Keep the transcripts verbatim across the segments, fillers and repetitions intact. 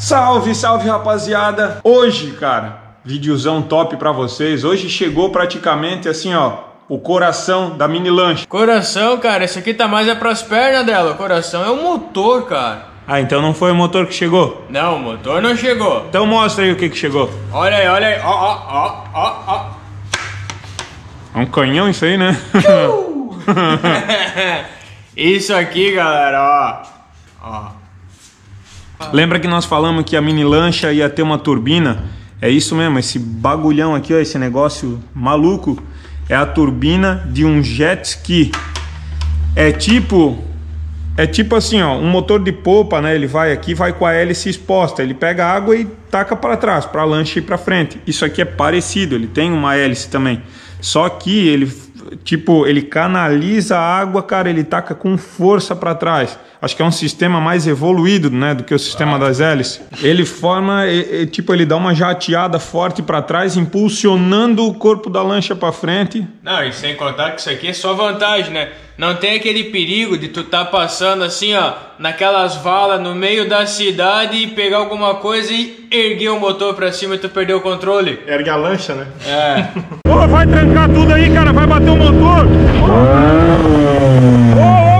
Salve, salve rapaziada! Hoje, cara, videozão top pra vocês. Hoje chegou praticamente assim, ó, o coração da mini lancha. Coração, cara, isso aqui tá mais é pras pernas dela. O coração é o motor, cara. Ah, então não foi o motor que chegou? Não, o motor não chegou. Então mostra aí o que que chegou. Olha aí, olha aí, ó, ó, ó, ó, ó. É um canhão isso aí, né? Isso aqui, galera, ó. Ó. Lembra que nós falamos que a mini lancha ia ter uma turbina? É isso mesmo, esse bagulhão aqui, ó, esse negócio maluco. É a turbina de um jet ski. É tipo, é tipo assim, ó, um motor de popa, né? Ele vai aqui, vai com a hélice exposta. Ele pega água e taca para trás, para a lancha ir para frente. Isso aqui é parecido. Ele tem uma hélice também. Só que ele, tipo, ele canaliza a água, cara. Ele taca com força para trás. Acho que é um sistema mais evoluído, né, do que o sistema ah. das hélices. Ele forma, é, é, tipo, ele dá uma jateada forte para trás, impulsionando o corpo da lancha para frente. Não, e sem contar que isso aqui é só vantagem, né? Não tem aquele perigo de tu tá passando assim, ó, naquelas valas no meio da cidade e pegar alguma coisa e erguer o motor para cima e tu perder o controle. Ergue a lancha, né? É. Ô, vai trancar tudo aí, cara, vai bater o motor. Ô, ô.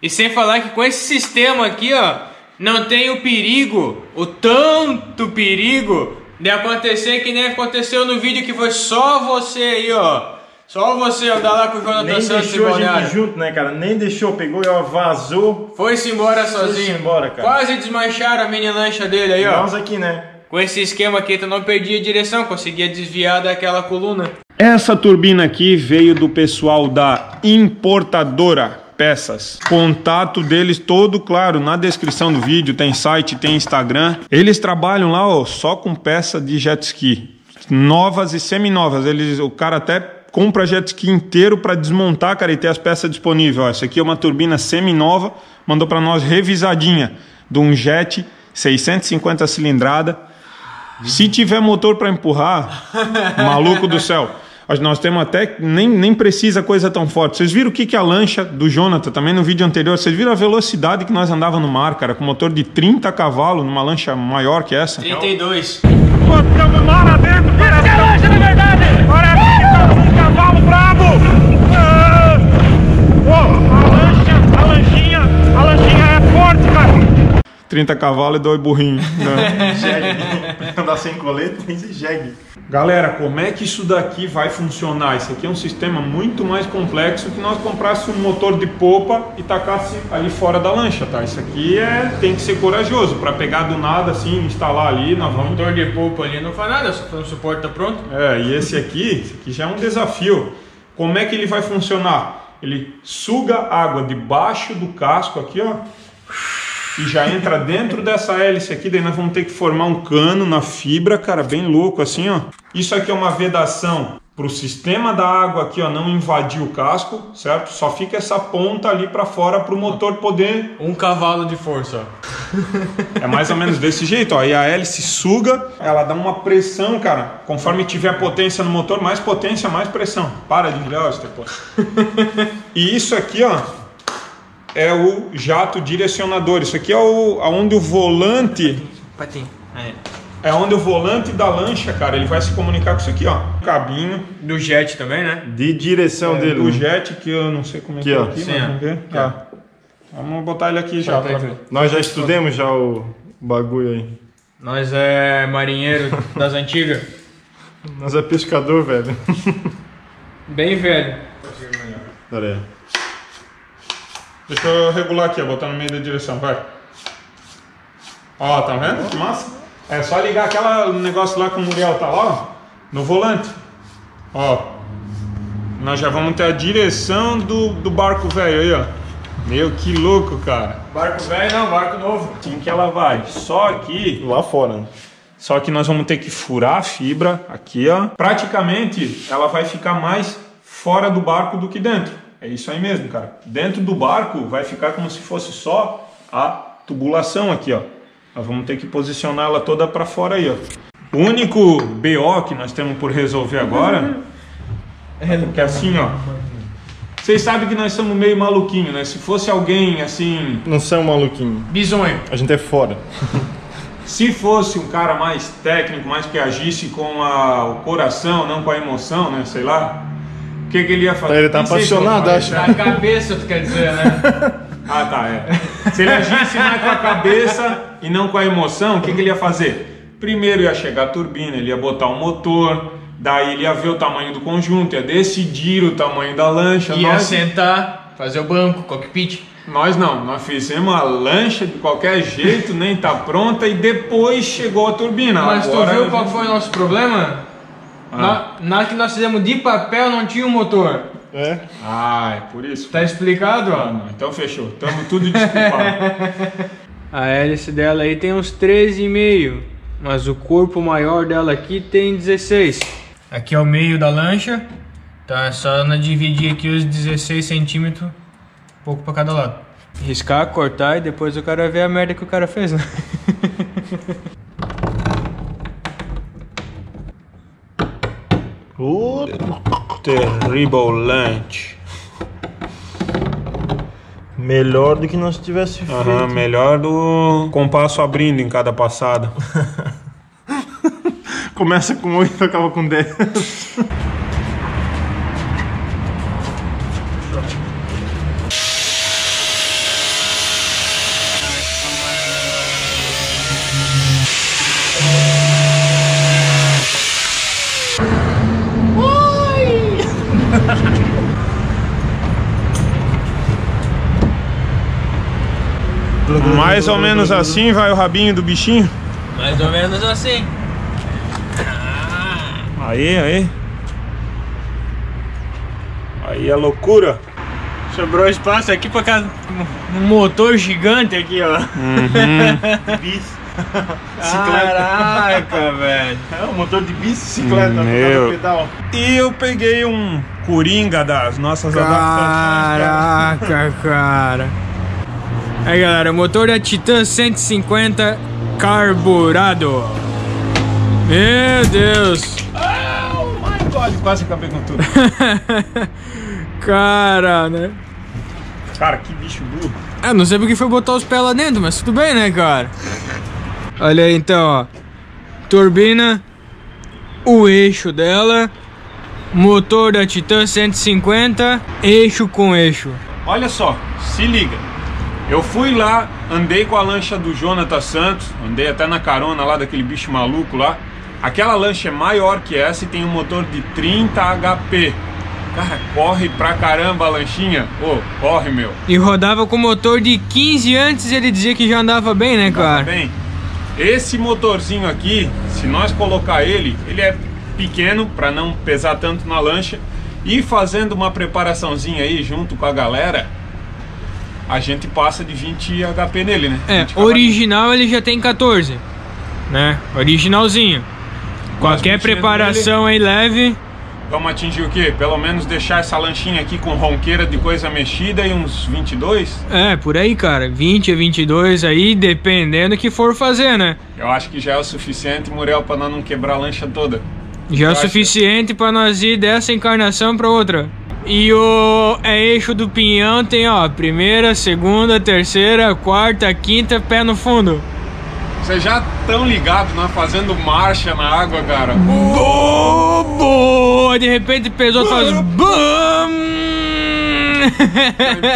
E sem falar que com esse sistema aqui, ó, não tem o perigo, o tanto perigo de acontecer que nem aconteceu no vídeo que foi só você aí, ó. Só você andar lá com o Jonathan Santos e olhar. Nem deixou a gente junto, né, cara? Nem deixou, pegou e ó, vazou. Foi-se embora sozinho. Foi-se embora, cara. Quase desmancharam a mini lancha dele aí, ó. Nós aqui, né? Com esse esquema aqui, tu não perdia a direção, conseguia desviar daquela coluna. Essa turbina aqui veio do pessoal da Importadora Peças. Contato deles todo, claro, na descrição do vídeo. Tem site, tem Instagram. Eles trabalham lá, ó, só com peça de jet ski. Novas e seminovas. Eles, o cara até compra jet ski inteiro para desmontar, cara, e ter as peças disponíveis. Ó, essa aqui é uma turbina seminova. Mandou para nós revisadinha. De um jet seiscentos e cinquenta cilindrada. Se tiver motor para empurrar, maluco do céu. Nós temos até, nem, nem precisa coisa tão forte. Vocês viram o que que é a lancha do Jonathan também no vídeo anterior? Vocês viram a velocidade que nós andava no mar, cara, com motor de trinta cavalos, numa lancha maior que essa? trinta e dois. Botamos mar lá dentro, cara. Essa é a lancha, na verdade! Olha aqui, tá um cavalo brabo! Ah, oh, a lancha, a lanchinha, a lanchinha é forte, cara! trinta cavalos e dois burrinhos. Jegue. Andar sem colete, nem se jegue. Galera, como é que isso daqui vai funcionar? Isso aqui é um sistema muito mais complexo que nós comprássemos um motor de popa e tacasse ali fora da lancha, tá? Isso aqui é, tem que ser corajoso para pegar do nada assim, instalar ali. Nós vamos... O motor de popa ali não faz nada, o suporte tá pronto. É, e esse aqui, esse aqui já é um desafio. Como é que ele vai funcionar? Ele suga água debaixo do casco aqui, ó. E já entra dentro dessa hélice aqui, daí nós vamos ter que formar um cano na fibra, cara, bem louco assim, ó. Isso aqui é uma vedação para o sistema da água aqui, ó, não invadir o casco, certo? Só fica essa ponta ali para fora para o motor poder... Um cavalo de força. É mais ou menos desse jeito, ó. E a hélice suga, ela dá uma pressão, cara. Conforme tiver potência no motor, mais potência, mais pressão. Para de virar, ó, isso depois. E isso aqui, ó, é o jato direcionador. Isso aqui é o, onde o volante... Patinho. Patinho. É. É onde o volante da lancha, cara, ele vai se comunicar com isso aqui, ó. O cabinho. Do jet também, né? De direção é, dele. Do jet, que eu não sei como é que é aqui, mas vamos ver. Tá. Tá. Vamos botar ele aqui já. Pra... Nós já estudamos já o bagulho aí. Nós é marinheiro das antigas. Nós é pescador, velho. Bem velho. Pera aí. Deixa eu regular aqui, ó, botar no meio da direção, vai. Ó, tá vendo? Que massa. É só ligar aquele negócio lá com o Muriel, tá lá, no volante. Ó, nós já vamos ter a direção do, do barco velho aí, ó. Meu, que louco, cara. Barco velho não, barco novo. Assim que ela vai, só aqui... Lá fora, né? Só que nós vamos ter que furar a fibra aqui, ó. Praticamente, ela vai ficar mais fora do barco do que dentro. É isso aí mesmo, cara. Dentro do barco vai ficar como se fosse só a tubulação aqui, ó. Nós vamos ter que posicionar ela toda para fora aí, ó. O único B O que nós temos por resolver agora é que assim, ó. Vocês sabem que nós somos meio maluquinho, né? Se fosse alguém assim... Não são maluquinho. Bizonho. A gente é fora. Se fosse um cara mais técnico, mais que agisse com a, o coração, não com a emoção, né? Sei lá. O que, que ele ia fazer? Ele tá apaixonado, acho. A cabeça, tu quer dizer, né? Ah, tá, é. Se ele agisse mais com a cabeça e não com a emoção, o que, que ele ia fazer? Primeiro ia chegar a turbina, ele ia botar o motor... Daí ele ia ver o tamanho do conjunto, ia decidir o tamanho da lancha. Ia nós... sentar, fazer o banco, cockpit. Nós não, nós fizemos a lancha de qualquer jeito, nem tá pronta e depois chegou a turbina. Mas agora tu viu qual gente... foi o nosso problema? Ah. Na, na que nós fizemos de papel não tinha o motor. É? Ah, é por isso. Tá explicado? Ah, não. Então fechou, tamo tudo desculpado. A hélice dela aí tem uns treze e meio, mas o corpo maior dela aqui tem dezesseis. Aqui é o meio da lancha, tá? É só nós dividir aqui os dezesseis centímetros, um pouco para cada lado. Riscar, cortar e depois o cara vê a merda que o cara fez, né? Oh, terrible lanche. Melhor do que nós tivesse feito. Aham, melhor do compasso abrindo em cada passada. Começa com oito e acaba com dez. Mais ou menos assim vai o rabinho do bichinho? Mais ou menos assim. Aí, aí. Aí é loucura. Sobrou espaço aqui pra casa. Um motor gigante aqui, ó. Uhum. Bicicleta. Caraca, velho. É um motor de bicicleta. Meu. Pedal. E eu peguei um coringa das nossas adaptações. Caraca, cara. Aí, galera. O motor da Titan cento e cinquenta carburado. Meu Deus. Quase acabei com tudo. Cara, né? Cara, que bicho burro. É, não sei porque foi botar os pés lá dentro, mas tudo bem, né, cara? Olha aí, então, ó. Turbina, o eixo dela, motor da Titan cento e cinquenta, eixo com eixo. Olha só, se liga. Eu fui lá, andei com a lancha do Jonathan Santos, andei até na carona lá daquele bicho maluco lá. Aquela lancha é maior que essa e tem um motor de trinta H P. Cara, corre pra caramba a lanchinha. Ô, oh, corre, meu. E rodava com motor de quinze antes, ele dizia que já andava bem, né, cara? Andava bem. Esse motorzinho aqui, se nós colocar ele, ele é pequeno pra não pesar tanto na lancha. E fazendo uma preparaçãozinha aí junto com a galera, a gente passa de vinte H P nele, né? É, original ele já tem quatorze, né? Originalzinho. Qualquer preparação aí leve. Vamos atingir o quê? Pelo menos deixar essa lanchinha aqui com ronqueira de coisa mexida e uns vinte e dois? É, por aí, cara. vinte a vinte e dois aí, dependendo do que for fazer, né? Eu acho que já é o suficiente, Muriel, pra nós não quebrar a lancha toda. Já é o suficiente pra nós ir dessa encarnação pra outra. E o é eixo do pinhão tem, ó, primeira, segunda, terceira, quarta, quinta, pé no fundo. Vocês já estão ligados, nós fazendo marcha na água, cara. Bobo! De repente pesou e faz...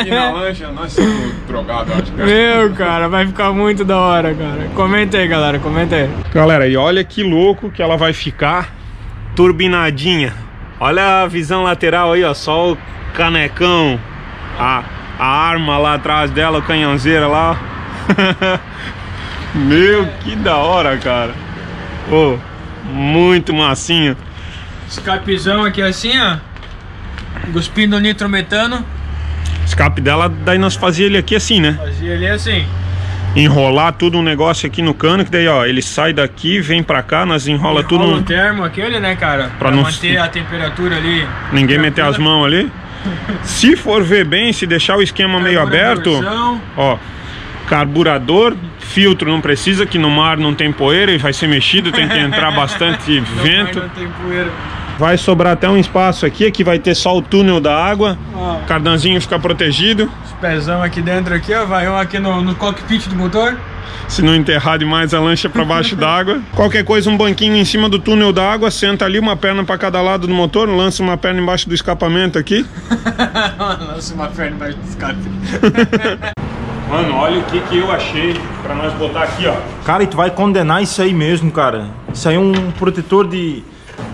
Aqui na lancha, nós somos drogados, acho. Meu, cara, vai ficar muito da hora, cara. Comenta aí, galera, comenta aí. Galera, e olha que louco que ela vai ficar turbinadinha. Olha a visão lateral aí, ó, só o canecão. A, a arma lá atrás dela, o canhãozeira lá. Meu, que da hora, cara. Pô, oh, muito massinho. Escapezão aqui assim, ó. Cuspindo nitrometano. Escape dela, daí nós fazia ele aqui assim, né? Fazia ele assim. Enrolar tudo um negócio aqui no cano, que daí, ó, ele sai daqui, vem pra cá, nós enrola, enrola tudo. Enrola um termo aquele, né, cara? Pra, pra não manter a temperatura ali. Ninguém meter as mãos ali. Se for ver bem, se deixar o esquema meio aberto, ó, carburador, filtro não precisa, que no mar não tem poeira e vai ser mexido, tem que entrar bastante vento. Não tem poeira. Vai sobrar até um espaço aqui, aqui vai ter só o túnel da água. Ó, o cardanzinho fica protegido. Os pezão aqui dentro, aqui, ó, vai um aqui no, no cockpit do motor. Se não enterrar demais a lancha para baixo d'água. Qualquer coisa, um banquinho em cima do túnel d'água, senta ali, uma perna para cada lado do motor, lança uma perna embaixo do escapamento aqui. Lança uma perna embaixo do escapamento. Mano, olha o que que eu achei para nós botar aqui, ó. Cara, e tu vai condenar isso aí mesmo, cara. Isso aí é um protetor de,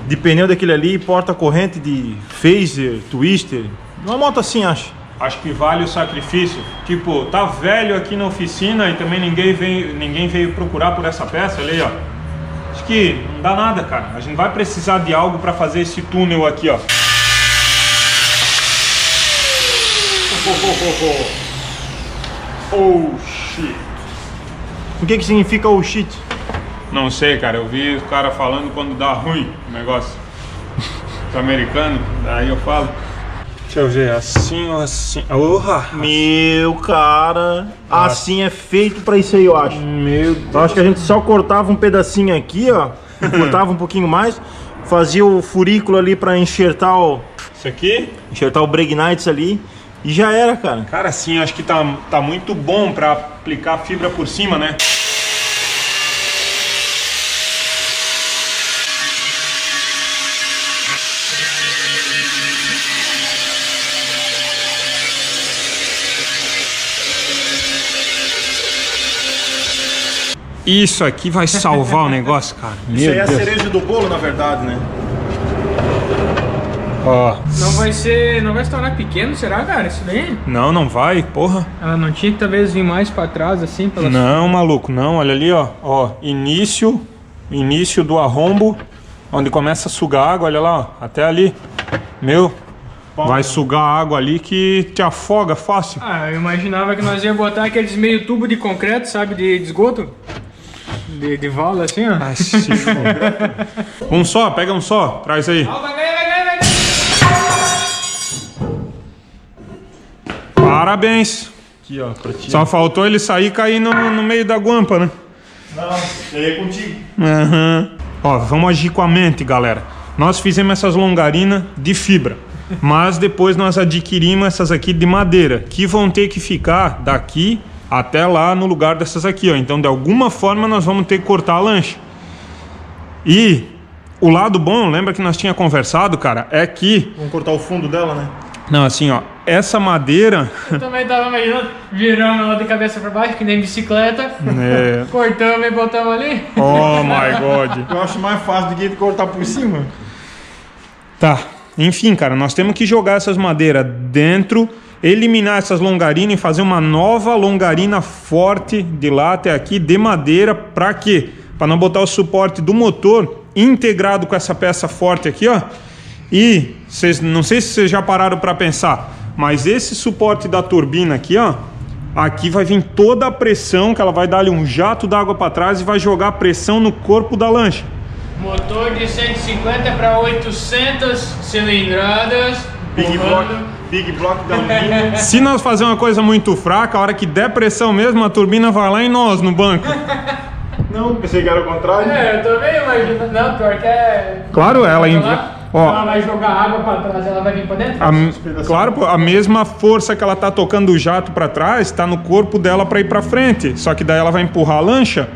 de pneu daquele ali, porta-corrente de phaser, twister. Uma moto assim, acho. Acho que vale o sacrifício. Tipo, tá velho aqui na oficina e também ninguém veio, ninguém veio procurar por essa peça ali, ó. Acho que não dá nada, cara. A gente vai precisar de algo pra fazer esse túnel aqui, ó. Oh, oh, oh, oh. Oh shit. O que que significa oh shit? Não sei, cara. Eu vi o cara falando quando dá ruim o negócio. Os americanos, daí eu falo. Deixa eu ver, assim ou assim... Orra! Meu, cara... Assim é feito pra isso aí, eu acho. Meu Deus! Eu acho que a gente só cortava um pedacinho aqui, ó. Cortava um pouquinho mais. Fazia o furículo ali pra enxertar o... Isso aqui? Enxertar o Bragnites ali. E já era, cara. Cara, assim, acho que tá, tá muito bom pra aplicar fibra por cima, né? Isso aqui vai salvar o negócio, cara. Meu Isso aí é Deus. A cereja do bolo, na verdade, né? Ó. Oh. Não vai ser... Não vai se tornar pequeno, será, cara? Isso daí? Não, não vai, porra. Ela não tinha que talvez vir mais pra trás, assim? Pela... Não, maluco, não. Olha ali, ó. Ó, início. Início do arrombo. Onde começa a sugar água, olha lá, ó. Até ali. Meu... Vai sugar água ali que te afoga fácil. Ah, eu imaginava que nós ia botar aqueles meio tubo de concreto, sabe? De, de esgoto. De, de válvula assim, ó. Ah, sim, um só, pega um só. Traz aí. Vai, vai, vai, vai, vai. Parabéns. Aqui, ó, pra ti. Só faltou ele sair e cair no, no meio da guampa, né? Não, ele é contigo. Uhum. Ó, vamos agir com a mente, galera. Nós fizemos essas longarinas de fibra. Mas depois nós adquirimos essas aqui de madeira, que vão ter que ficar daqui até lá no lugar dessas aqui, ó. Então, de alguma forma, nós vamos ter que cortar a lancha. E o lado bom, lembra que nós tínhamos conversado, cara, é que... Vamos cortar o fundo dela, né? Não, assim, ó, essa madeira... Eu também tava imaginando, virando ela de cabeça pra baixo, que nem bicicleta. É. Cortamos e botamos ali. Oh, my God. Eu acho mais fácil do que cortar por cima. Tá. Enfim, cara, nós temos que jogar essas madeiras dentro, eliminar essas longarinas e fazer uma nova longarina forte de lá até aqui, de madeira, pra quê? Pra não botar o suporte do motor integrado com essa peça forte aqui, ó. E, cês, não sei se vocês já pararam pra pensar, mas esse suporte da turbina aqui, ó, aqui vai vir toda a pressão, que ela vai dar ali um jato d'água pra trás e vai jogar pressão no corpo da lancha. Motor de cento e cinquenta para oitocentas cilindradas. Big block, big block da turbina. Se nós fazer uma coisa muito fraca, a hora que der pressão mesmo, a turbina vai lá em nós, no banco. Não, pensei que era o contrário. É, eu também imagino. Não, pior que é... Claro, ela... Ela, ó, ela vai jogar água para trás, ela vai vir para dentro? A, claro, a mesma força que ela tá tocando o jato para trás, tá no corpo dela para ir para frente. Só que daí ela vai empurrar a lancha.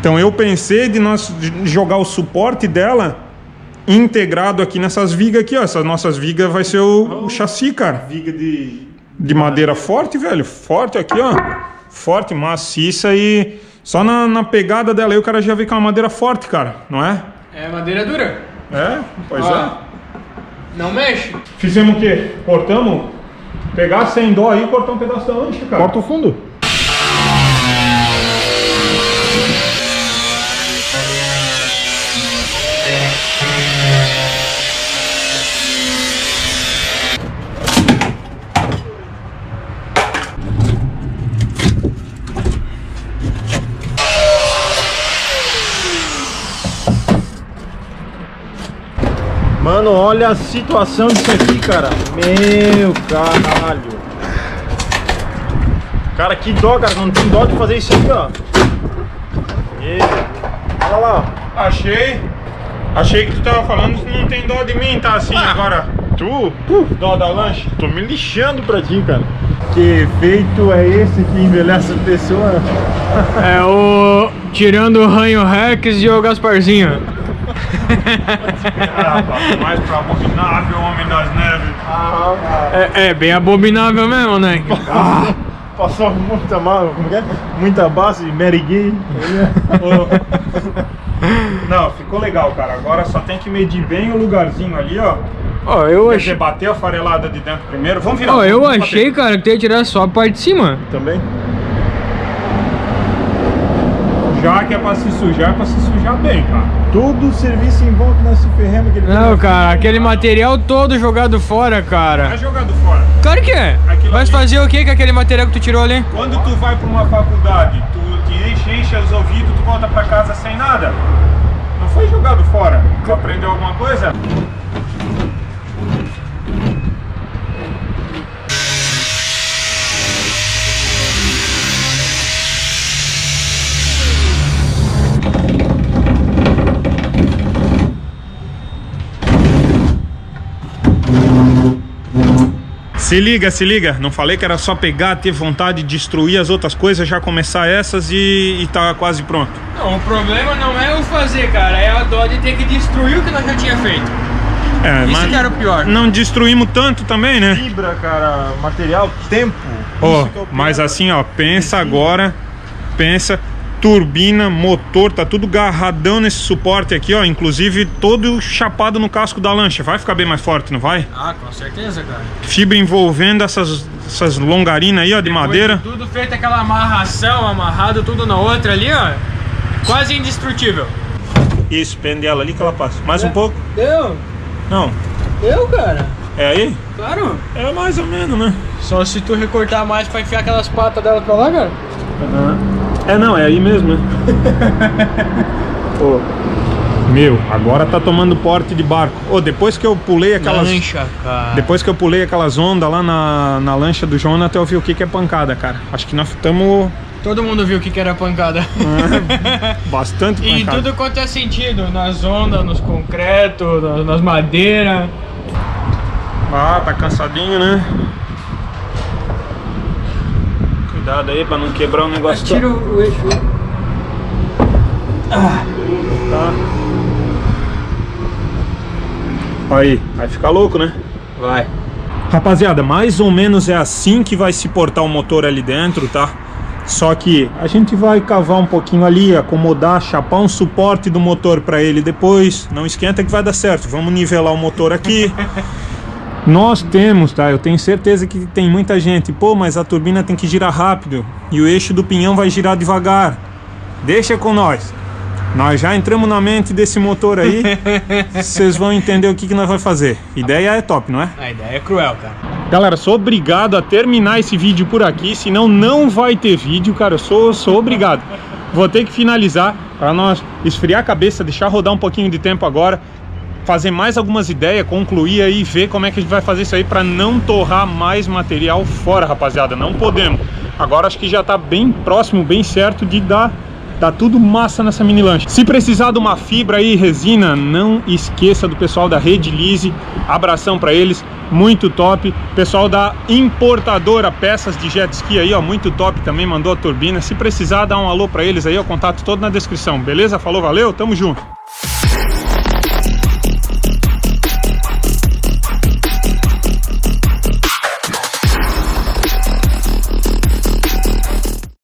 Então eu pensei de nós jogar o suporte dela integrado aqui nessas vigas aqui, ó. Essas nossas vigas vai ser o, o chassi, cara. Viga de... De madeira forte, velho. Forte aqui, ó. Forte, maciça e... Só na, na pegada dela aí o cara já vê que é uma madeira forte, cara. Não é? É madeira dura. É? Pois ó, é. Não mexe. Fizemos o quê? Cortamos? Pegar sem dó aí e cortar um pedaço da lancha, cara. Corta o fundo. Mano, olha a situação disso aqui, cara. Meu caralho. Cara, que dó, cara. Não tem dó de fazer isso aqui, ó. E... Olha lá. Achei. Achei que tu tava falando que não tem dó de mim, tá assim ah, agora. Tu? Puf, dó da lancha? Tô me lixando pra ti, cara. Que efeito é esse que envelhece a pessoa? É o... Tirando o Ranho Rex e o Gasparzinho. Mais pra abominável, homem das neves. Ah, é, é, bem abominável mesmo, né? Ah. Passou muita mal, como que é? Muita base, Mary Gay. Não, ficou legal, cara. Agora só tem que medir bem o lugarzinho ali, ó. Ó, oh, eu Quer achei... bater a farelada de dentro primeiro. Vamos virar. Ó, oh, eu achei, bater. cara, que tem que tirar só a parte de cima. Também. Já que é pra se sujar, é pra se sujar bem, cara. Todo o serviço em volta nesse ferrema que ele... Não, cara, aquele material todo jogado fora, cara. É jogado fora. Claro que é. Aquilo Mas ali... fazer o que com aquele material que tu tirou ali? Quando tu vai pra uma faculdade, tu te enche, enche os ouvidos, tu volta pra casa sem nada. Não foi jogado fora. Tu aprendeu alguma coisa? Se liga, se liga, não falei que era só pegar, ter vontade de destruir as outras coisas, já começar essas e, e tá quase pronto. Não, o problema não é o fazer, cara, é a dó de ter que destruir o que nós já tinha feito. É, isso mas que era o pior. Não destruímos tanto também, né? Fibra, cara, material, tempo. Ó, oh, é mas assim, ó, pensa é agora, pensa, turbina, motor, tá tudo garradão nesse suporte aqui, ó, inclusive todo chapado no casco da lancha. Vai ficar bem mais forte, não vai? Ah, com certeza, cara. Fibra envolvendo essas, essas longarinas aí, ó, de Depois madeira. De tudo feito aquela amarração, amarrado tudo na outra ali, ó, quase indestrutível. Isso, pende ela ali que ela passa. Mais é. um pouco? Deu. Não. Deu, cara. É aí? Claro. É mais ou menos, né? Só se tu recortar mais pra enfiar aquelas patas dela pra lá, cara. Uhum. É, não, é aí mesmo, né? Oh. Meu, agora tá tomando porte de barco. Oh, depois que eu pulei aquelas... Lancha, cara. Depois que eu pulei aquelas ondas lá na, na lancha do Jonathan, eu vi o que que é pancada, cara. Acho que nós estamos... Todo mundo viu o que que era pancada. É, bastante pancada. E tudo quanto é sentido, nas ondas, nos concretos, nas, nas madeiras. Ah, tá cansadinho, né? Cuidado aí pra não quebrar o negócio. Tira o eixo. Ah. Tá. Aí, vai ficar louco, né? Vai. Rapaziada, mais ou menos é assim que vai se portar o motor ali dentro, tá? Só que a gente vai cavar um pouquinho ali, acomodar, chapar um suporte do motor pra ele depois. Não esquenta que vai dar certo. Vamos nivelar o motor aqui. Nós temos, tá? Eu tenho certeza que tem muita gente. Pô, mas a turbina tem que girar rápido e o eixo do pinhão vai girar devagar. Deixa com nós. Nós já entramos na mente desse motor aí. Vocês vão entender o que que nós vamos fazer. Ideia é top, não é? A ideia é cruel, cara. Galera, sou obrigado a terminar esse vídeo por aqui. Senão não vai ter vídeo, cara. Eu sou, sou obrigado. Vou ter que finalizar para nós esfriar a cabeça, deixar rodar um pouquinho de tempo agora, fazer mais algumas ideias, concluir aí, ver como é que a gente vai fazer isso aí para não torrar mais material fora, rapaziada. Não podemos. Agora acho que já tá bem próximo, bem certo de dar, dar tudo massa nessa mini lancha. Se precisar de uma fibra aí, resina, não esqueça do pessoal da RedeLease. Abração para eles, muito top. Pessoal da Importadora Peças de Jet Ski aí, ó, muito top também, mandou a turbina. Se precisar, dá um alô para eles aí, o contato todo na descrição. Beleza? Falou, valeu, tamo junto.